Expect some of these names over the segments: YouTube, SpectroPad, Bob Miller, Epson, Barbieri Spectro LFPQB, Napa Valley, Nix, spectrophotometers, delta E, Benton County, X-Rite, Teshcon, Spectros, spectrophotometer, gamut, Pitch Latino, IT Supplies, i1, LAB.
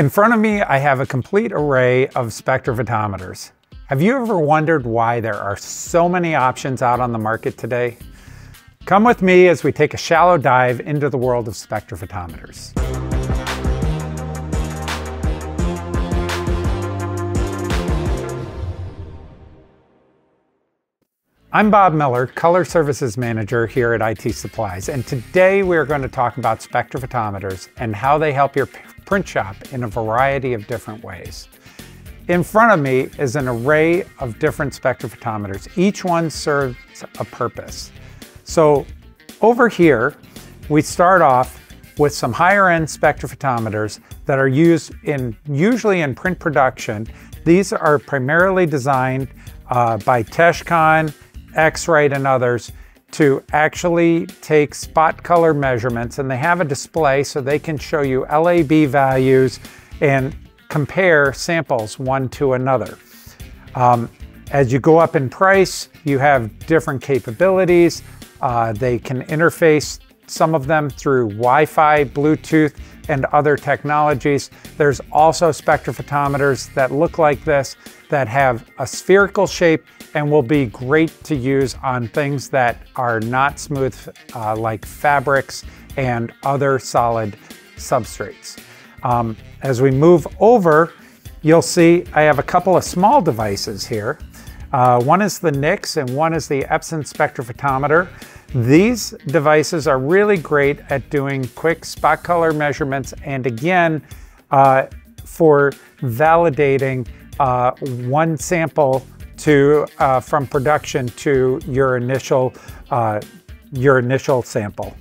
In front of me, I have a complete array of spectrophotometers. Have you ever wondered why there are so many options out on the market today? Come with me as we take a shallow dive into the world of spectrophotometers. I'm Bob Miller, Color Services Manager here at IT Supplies, and today we are going to talk about spectrophotometers and how they help your print shop in a variety of different ways. In front of me is an array of different spectrophotometers. Each one serves a purpose. So over here, we start off with some higher-end spectrophotometers that are used usually in print production. These are primarily designed by Teshcon, X-Rite and others to actually take spot color measurements, and they have a display so they can show you LAB values and compare samples one to another. As you go up in price, you have different capabilities. They can interface some of them through Wi-Fi, Bluetooth, and other technologies. There's also spectrophotometers that look like this that have a spherical shape and will be great to use on things that are not smooth, like fabrics and other solid substrates. As we move over, you'll see I have a couple of small devices here. One is the Nix and one is the Epson spectrophotometer. These devices are really great at doing quick spot color measurements, and again, for validating one sample from production to your initial sample.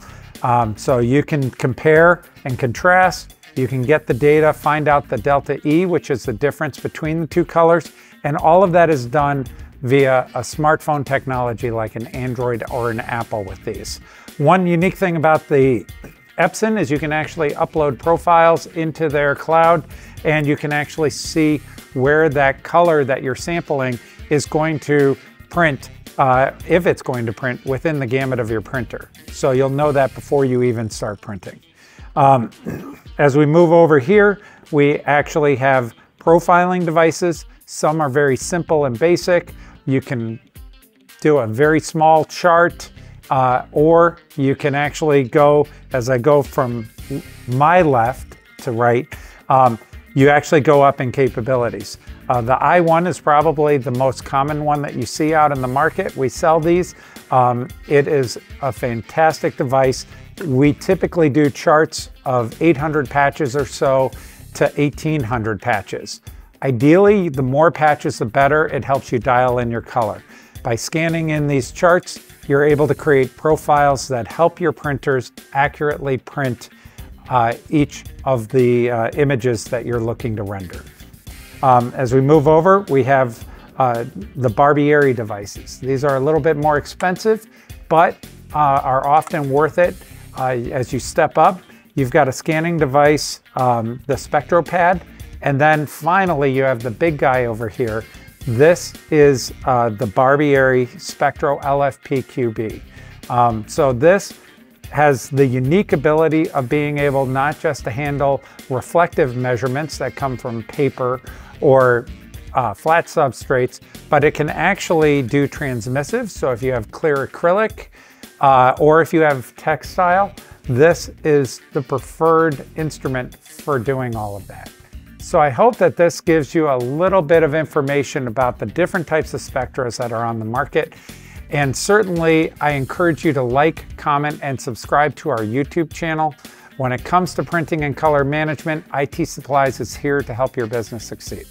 So you can compare and contrast. You can get the data, find out the delta E, which is the difference between the two colors, and all of that is done via a smartphone technology like an Android or an Apple with these. One unique thing about the Epson is you can actually upload profiles into their cloud, and you can actually see where that color that you're sampling is going to print, if it's going to print within the gamut of your printer. So you'll know that before you even start printing. As we move over here, we actually have profiling devices. Some are very simple and basic. You can do a very small chart, or you can actually go, as I go from my left to right, you actually go up in capabilities. The i1 is probably the most common one that you see out in the market. We sell these. It is a fantastic device. We typically do charts of 800 patches or so to 1800 patches. Ideally, the more patches, the better. It helps you dial in your color. By scanning in these charts, you're able to create profiles that help your printers accurately print each of the images that you're looking to render. As we move over, we have the Barbieri devices. These are a little bit more expensive, but are often worth it. As you step up, you've got a scanning device, the SpectroPad. And then finally, you have the big guy over here. This is the Barbieri Spectro LFPQB. So this has the unique ability of being able not just to handle reflective measurements that come from paper or flat substrates, but it can actually do transmissive. So if you have clear acrylic or if you have textile, this is the preferred instrument for doing all of that. So I hope that this gives you a little bit of information about the different types of spectros that are on the market. And certainly I encourage you to like, comment, and subscribe to our YouTube channel. When it comes to printing and color management, IT Supplies is here to help your business succeed.